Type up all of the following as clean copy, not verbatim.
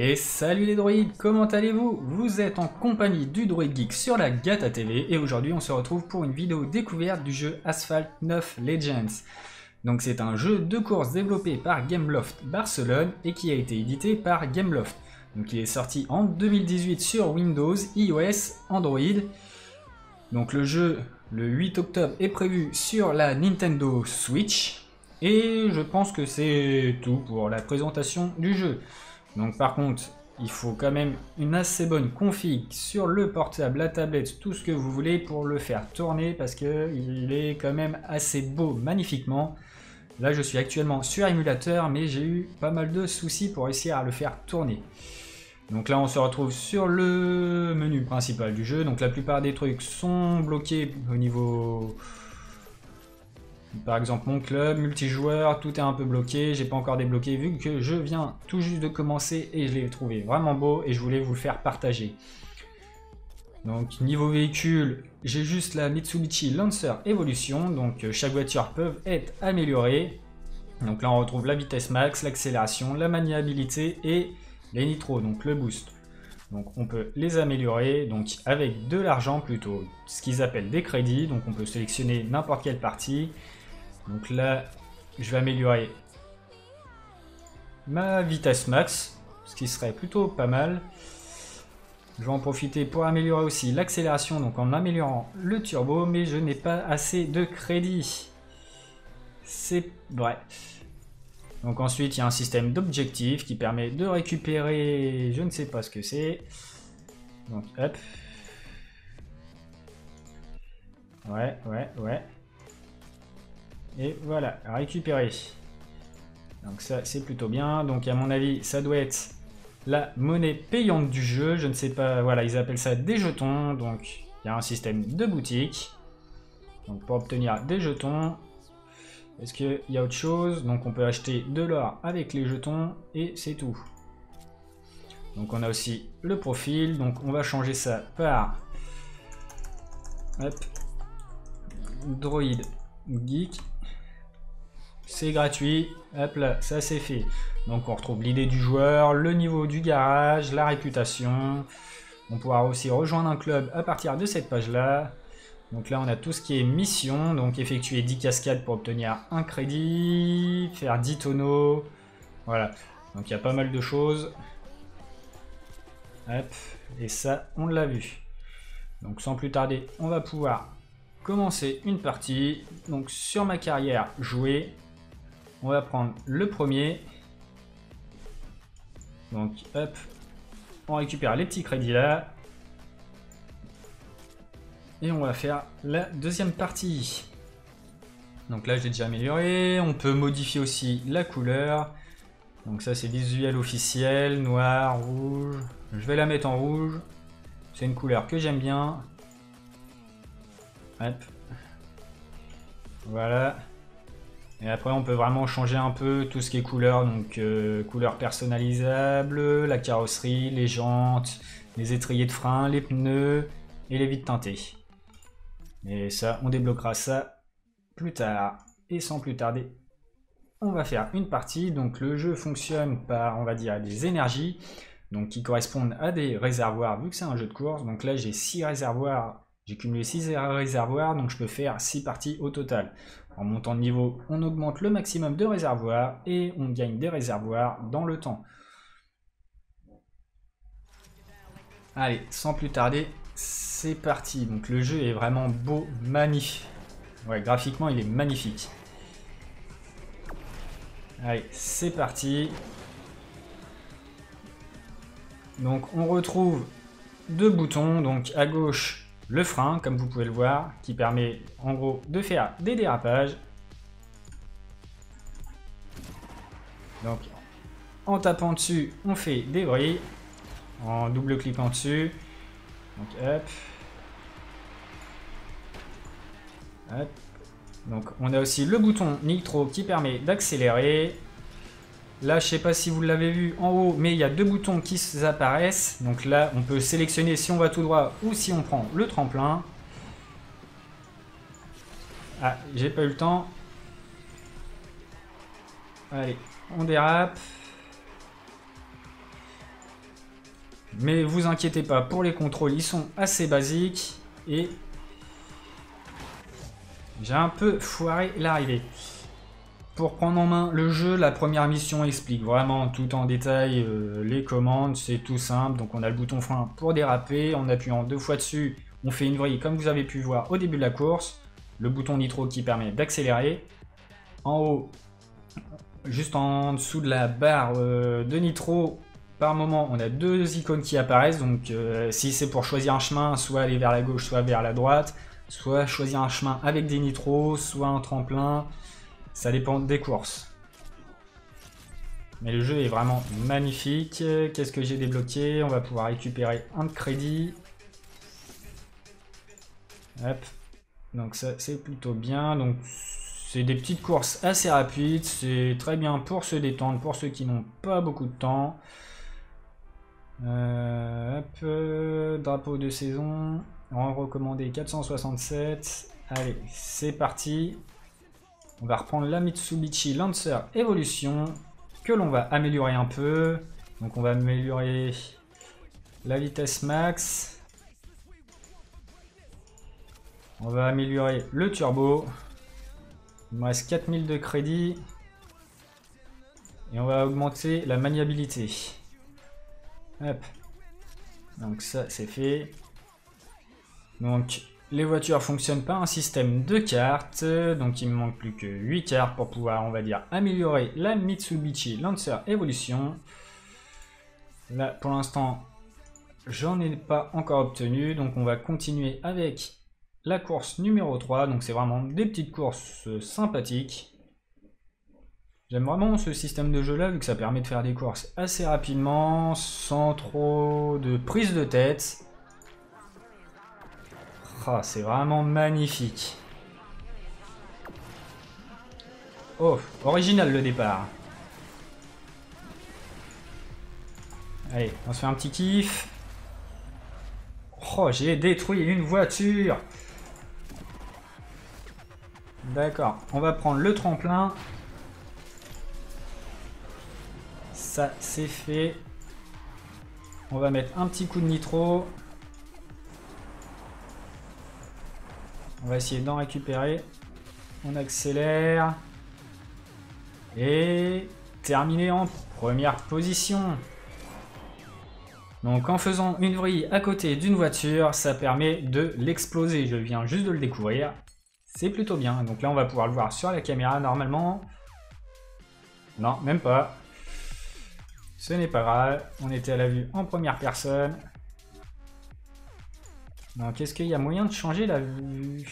Et salut les droïdes, comment allez-vous? Vous êtes en compagnie du Droid Geek sur la Gata TV et aujourd'hui on se retrouve pour une vidéo découverte du jeu Asphalt 9 Legends. Donc c'est un jeu de course développé par Gameloft Barcelone et qui a été édité par Gameloft. Donc il est sorti en 2018 sur Windows, iOS, Android. Donc le jeu le 8 octobre est prévu sur la Nintendo Switch. Et je pense que c'est tout pour la présentation du jeu. Donc par contre, il faut quand même une assez bonne config sur le portable, la tablette, tout ce que vous voulez pour le faire tourner parce qu'il est quand même assez beau magnifiquement. Là je suis actuellement sur émulateur mais j'ai eu pas mal de soucis pour réussir à le faire tourner. Donc là on se retrouve sur le menu principal du jeu. Donc la plupart des trucs sont bloqués au niveau... Par exemple mon club, multijoueur, tout est un peu bloqué, j'ai pas encore débloqué vu que je viens tout juste de commencer et je l'ai trouvé vraiment beau et je voulais vous le faire partager. Donc niveau véhicule, j'ai juste la Mitsubishi Lancer Evolution, donc chaque voiture peut être améliorée. Donc là on retrouve la vitesse max, l'accélération, la maniabilité et les nitros, donc le boost. Donc on peut les améliorer donc avec de l'argent plutôt, ce qu'ils appellent des crédits, donc on peut sélectionner n'importe quelle partie. Donc là, je vais améliorer ma vitesse max, ce qui serait plutôt pas mal. Je vais en profiter pour améliorer aussi l'accélération, donc en améliorant le turbo, mais je n'ai pas assez de crédits. C'est vrai. Donc ensuite, il y a un système d'objectifs qui permet de récupérer, je ne sais pas ce que c'est. Donc hop. Ouais. Et voilà, récupérer. Donc ça, c'est plutôt bien. Donc à mon avis, ça doit être la monnaie payante du jeu. Je ne sais pas, voilà, ils appellent ça des jetons. Donc il y a un système de boutique. Donc pour obtenir des jetons, est-ce qu'il y a autre chose? Donc on peut acheter de l'or avec les jetons et c'est tout. Donc on a aussi le profil. Donc on va changer ça par... Hop. Droid Geek. C'est gratuit, hop là, ça c'est fait. Donc on retrouve l'idée du joueur, le niveau du garage, la réputation. On pourra aussi rejoindre un club à partir de cette page-là. Donc là on a tout ce qui est mission, donc effectuer 10 cascades pour obtenir un crédit, faire 10 tonneaux. Voilà, donc il y a pas mal de choses. Hop, et ça on l'a vu. Donc sans plus tarder, on va pouvoir commencer une partie. Donc sur ma carrière, jouer. On va prendre le premier. Donc hop, on récupère les petits crédits là. Et on va faire la deuxième partie. Donc là, j'ai déjà amélioré. On peut modifier aussi la couleur. Donc ça, c'est visuel officiel, noir, rouge. Je vais la mettre en rouge. C'est une couleur que j'aime bien. Hop. Voilà. Et après on peut vraiment changer un peu tout ce qui est couleur, donc couleurs personnalisables, la carrosserie, les jantes, les étriers de frein, les pneus et les vitres teintées. Et ça, on débloquera ça plus tard. Et sans plus tarder, on va faire une partie. Donc le jeu fonctionne par, on va dire, des énergies, donc qui correspondent à des réservoirs vu que c'est un jeu de course. Donc là j'ai 6 réservoirs. J'ai cumulé 6 réservoirs, donc je peux faire 6 parties au total. En montant de niveau, on augmente le maximum de réservoirs et on gagne des réservoirs dans le temps. Allez, sans plus tarder, c'est parti. Donc le jeu est vraiment beau, magnifique. Ouais, graphiquement, il est magnifique. Allez, c'est parti. Donc on retrouve deux boutons, donc à gauche... le frein, comme vous pouvez le voir, qui permet en gros de faire des dérapages. Donc en tapant dessus, on fait des bruits. En double-cliquant dessus. Donc hop. Hop. Donc on a aussi le bouton nitro qui permet d'accélérer. Là, je ne sais pas si vous l'avez vu en haut, mais il y a deux boutons qui apparaissent. Donc là, on peut sélectionner si on va tout droit ou si on prend le tremplin. Ah, j'ai pas eu le temps. Allez, on dérape. Mais vous inquiétez pas, pour les contrôles, ils sont assez basiques. Et j'ai un peu foiré l'arrivée. Pour prendre en main le jeu, la première mission explique vraiment tout en détail les commandes, c'est tout simple. Donc on a le bouton frein pour déraper, en appuyant 2 fois dessus, on fait une vrille comme vous avez pu voir au début de la course. Le bouton nitro qui permet d'accélérer. En haut, juste en dessous de la barre de nitro, par moment on a 2 icônes qui apparaissent. Donc si c'est pour choisir un chemin, soit aller vers la gauche, soit vers la droite, soit choisir un chemin avec des nitros, soit un tremplin. Ça dépend des courses. Mais le jeu est vraiment magnifique. Qu'est-ce que j'ai débloqué? On va pouvoir récupérer un de crédit. Hop. Donc ça c'est plutôt bien. Donc c'est des petites courses assez rapides. C'est très bien pour se détendre, pour ceux qui n'ont pas beaucoup de temps. Hop. Drapeau de saison. En recommandé 467. Allez, c'est parti. On va reprendre la Mitsubishi Lancer Evolution, que l'on va améliorer un peu. Donc on va améliorer la vitesse max. On va améliorer le turbo. Il me reste 4000 de crédit. Et on va augmenter la maniabilité. Hop. Donc ça c'est fait. Donc... les voitures fonctionnent par un système de cartes, donc il me manque plus que 8 cartes pour pouvoir, on va dire, améliorer la Mitsubishi Lancer Evolution. Là, pour l'instant, j'en ai pas encore obtenu, donc on va continuer avec la course numéro 3. Donc c'est vraiment des petites courses sympathiques. J'aime vraiment ce système de jeu là, vu que ça permet de faire des courses assez rapidement, sans trop de prise de tête. Oh, c'est vraiment magnifique. Oh, original le départ. Allez, on se fait un petit kiff. Oh, j'ai détruit une voiture. D'accord, on va prendre le tremplin. Ça, c'est fait. On va mettre un petit coup de nitro. On va essayer d'en récupérer. On accélère. Et terminé en première position. Donc en faisant une vrille à côté d'une voiture, ça permet de l'exploser. Je viens juste de le découvrir. C'est plutôt bien. Donc là, on va pouvoir le voir sur la caméra normalement. Non, même pas. Ce n'est pas grave. On était à la vue en première personne. Donc est-ce qu'il y a moyen de changer la vue?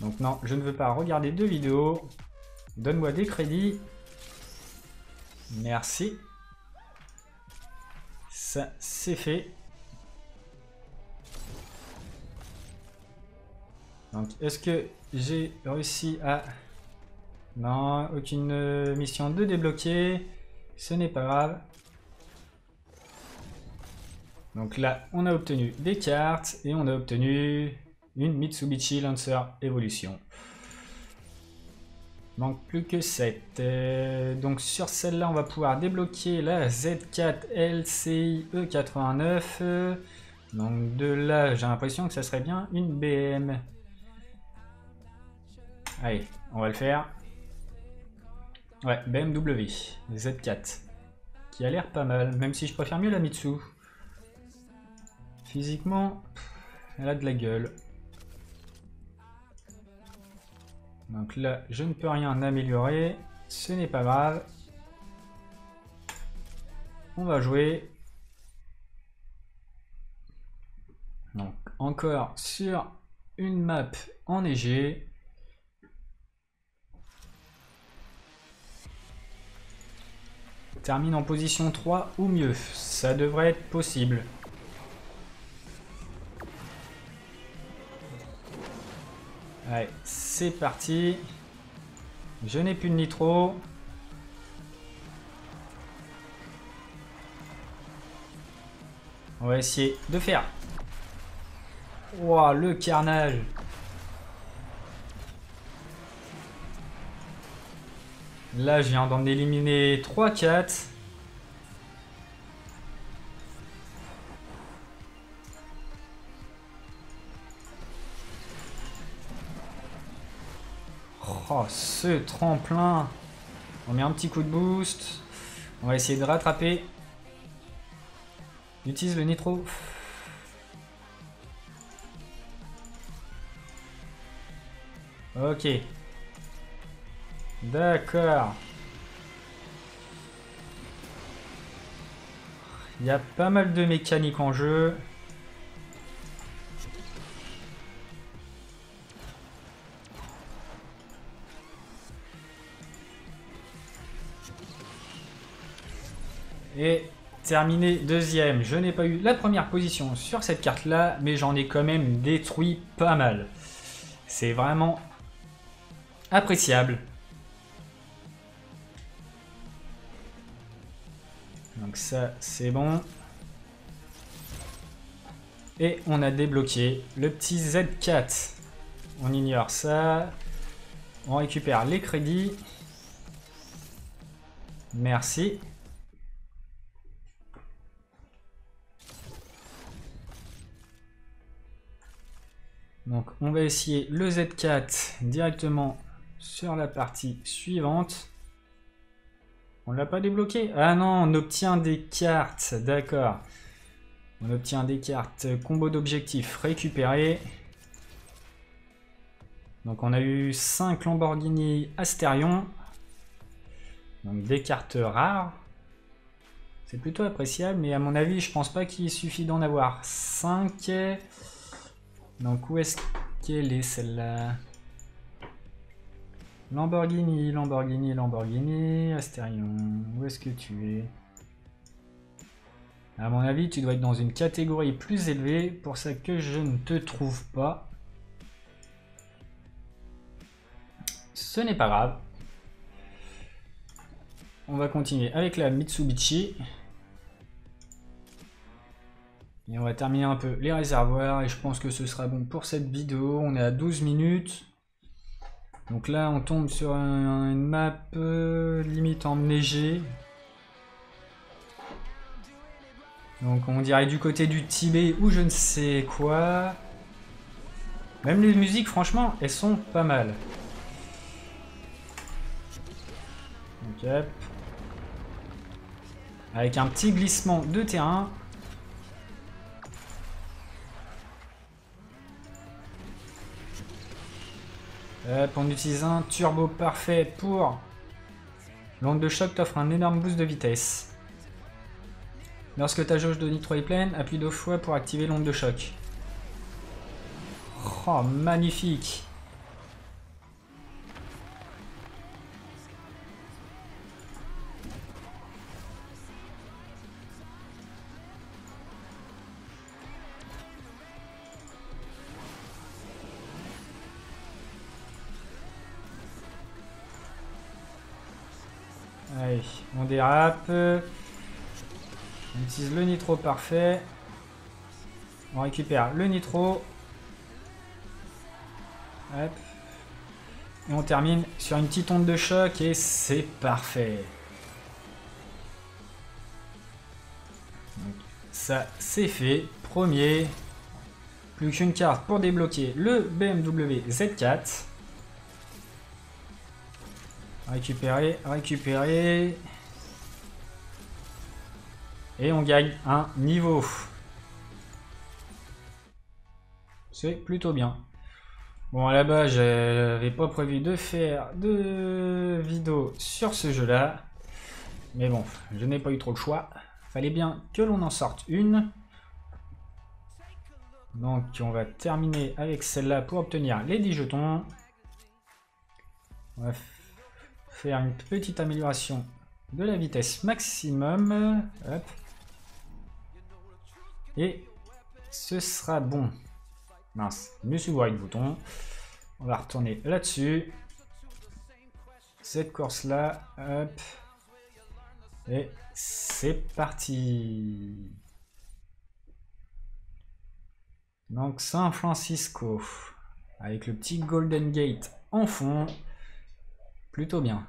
Donc non, je ne veux pas regarder de vidéo. Donne-moi des crédits. Merci. Ça, c'est fait. Donc est-ce que j'ai réussi à... Non, aucune mission de débloquer. Ce n'est pas grave. Donc là, on a obtenu des cartes et on a obtenu une Mitsubishi Lancer Evolution. Manque plus que 7. Donc sur celle-là, on va pouvoir débloquer la Z4 LCI E89. Donc de là, j'ai l'impression que ça serait bien une BM. Allez, on va le faire. Ouais, BMW Z4. Qui a l'air pas mal, même si je préfère mieux la Mitsu. Physiquement, elle a de la gueule. Donc là, je ne peux rien améliorer. Ce n'est pas grave. On va jouer. Donc encore sur une map enneigée. Termine en position 3 ou mieux. Ça devrait être possible. Allez, c'est parti. Je n'ai plus de nitro. On va essayer de faire. Ouah, le carnage. Là, je viens d'en éliminer 3-4. Oh, ce tremplin. On met un petit coup de boost. On va essayer de rattraper. J'utilise le nitro. Ok. D'accord. Il y a pas mal de mécaniques en jeu. Et terminé deuxième. Je n'ai pas eu la première position sur cette carte-là, mais j'en ai quand même détruit pas mal. C'est vraiment appréciable. Donc ça, c'est bon. Et on a débloqué le petit Z4. On ignore ça. On récupère les crédits. Merci. Donc on va essayer le Z4 directement sur la partie suivante. On ne l'a pas débloqué? Ah non, on obtient des cartes, d'accord. On obtient des cartes, combo d'objectifs récupéré. Donc on a eu 5 Lamborghini Asterion. Donc des cartes rares. C'est plutôt appréciable, mais à mon avis, je pense pas qu'il suffit d'en avoir 5. Donc où est-ce qu'elle est celle-là? Lamborghini, Lamborghini, Lamborghini, Asterion, où est-ce que tu es? À mon avis, tu dois être dans une catégorie plus élevée, pour ça que je ne te trouve pas. Ce n'est pas grave. On va continuer avec la Mitsubishi. Et on va terminer un peu les réservoirs, et je pense que ce sera bon pour cette vidéo. On est à 12 minutes. Donc là, on tombe sur une map limite enneigée. Donc on dirait du côté du Tibet ou je ne sais quoi. Même les musiques, franchement, elles sont pas mal. Donc, hop. Avec un petit glissement de terrain. On utilise un turbo parfait pour... L'onde de choc t'offre un énorme boost de vitesse. Lorsque ta jauge de nitro est pleine, appuie 2 fois pour activer l'onde de choc. Oh, magnifique! Allez, on dérape. On utilise le nitro parfait. On récupère le nitro. Hop. Et on termine sur une petite onde de choc et c'est parfait. Donc, ça, c'est fait. Premier. Plus qu'une carte pour débloquer le BMW Z4. Récupérer, récupérer. Et on gagne un niveau. C'est plutôt bien. Bon, là-bas, j'avais pas prévu de faire de vidéo sur ce jeu-là. Mais bon, je n'ai pas eu trop le choix. Fallait bien que l'on en sorte une. Donc, on va terminer avec celle-là pour obtenir les 10 jetons. On va faire une petite amélioration de la vitesse maximum. Hop. Et ce sera bon. Mince, mieux se voir avec le bouton. On va retourner là-dessus. Cette course-là. Hop. Et c'est parti. Donc San Francisco. Avec le petit Golden Gate en fond. Plutôt bien.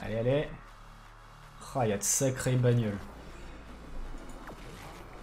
Allez, allez. Ah, il y a de sacrées bagnoles.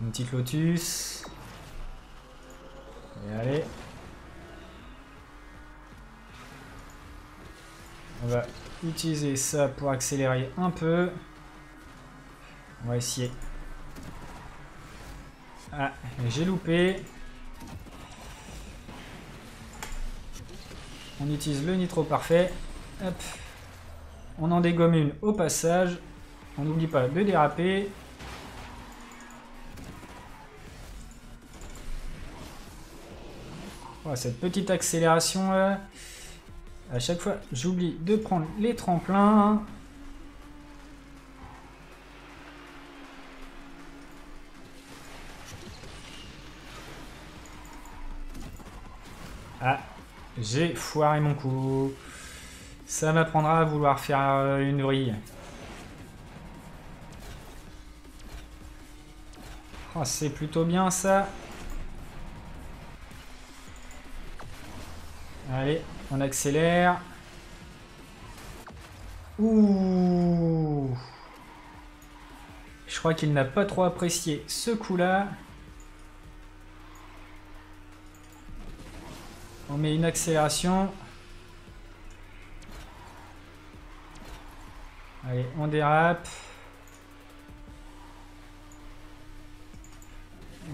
Une petite Lotus. Et allez. On va utiliser ça pour accélérer un peu. On va essayer. Ah, j'ai loupé. On utilise le nitro parfait. Hop. On en dégomme une au passage. On n'oublie pas de déraper. Oh, cette petite accélération là. À chaque fois, j'oublie de prendre les tremplins. Ah, j'ai foiré mon coup. Ça m'apprendra à vouloir faire une vrille. Oh, c'est plutôt bien ça. Allez, on accélère. Ouh. Je crois qu'il n'a pas trop apprécié ce coup-là. On met une accélération. Allez, on dérape.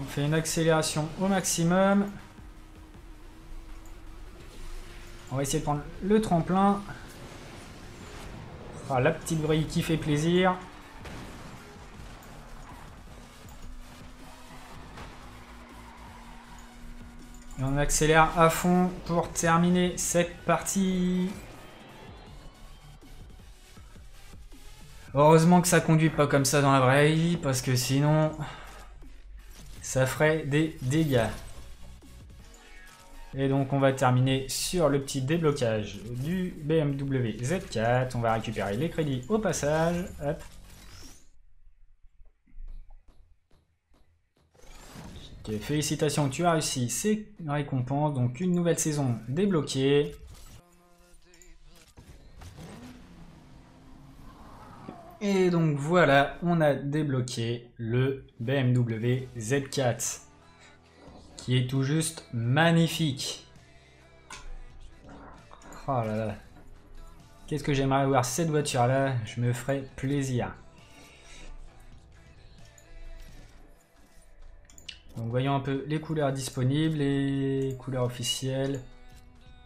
On fait une accélération au maximum. On va essayer de prendre le tremplin. Ah, la petite brille qui fait plaisir. Et on accélère à fond pour terminer cette partie. Heureusement que ça conduit pas comme ça dans la vraie vie, parce que sinon ça ferait des dégâts. Et donc on va terminer sur le petit déblocage du BMW Z4. On va récupérer les crédits au passage. Hop. Okay, félicitations, tu as réussi ces récompenses. Donc une nouvelle saison débloquée. Et donc voilà, on a débloqué le BMW Z4. Qui est tout juste magnifique. Oh là là. Qu'est-ce que j'aimerais avoir cette voiture là, je me ferais plaisir. Donc voyons un peu les couleurs disponibles, les couleurs officielles.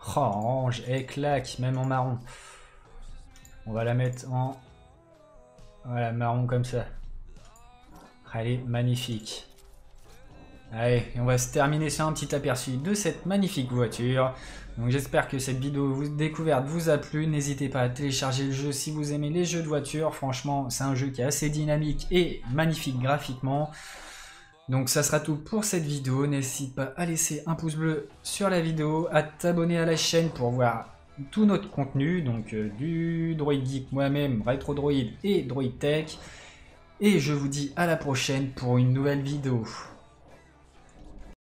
Oh, orange, et claque, même en marron. On va la mettre en... Voilà, marron comme ça. Elle est magnifique. Allez, on va se terminer sur un petit aperçu de cette magnifique voiture. Donc j'espère que cette vidéo découverte vous a plu. N'hésitez pas à télécharger le jeu si vous aimez les jeux de voiture. Franchement, c'est un jeu qui est assez dynamique et magnifique graphiquement. Donc ça sera tout pour cette vidéo. N'hésite pas à laisser un pouce bleu sur la vidéo, à t'abonner à la chaîne pour voir tout notre contenu, donc du Droid Geek, moi-même, Retro Droid et Droid Tech. Et je vous dis à la prochaine pour une nouvelle vidéo.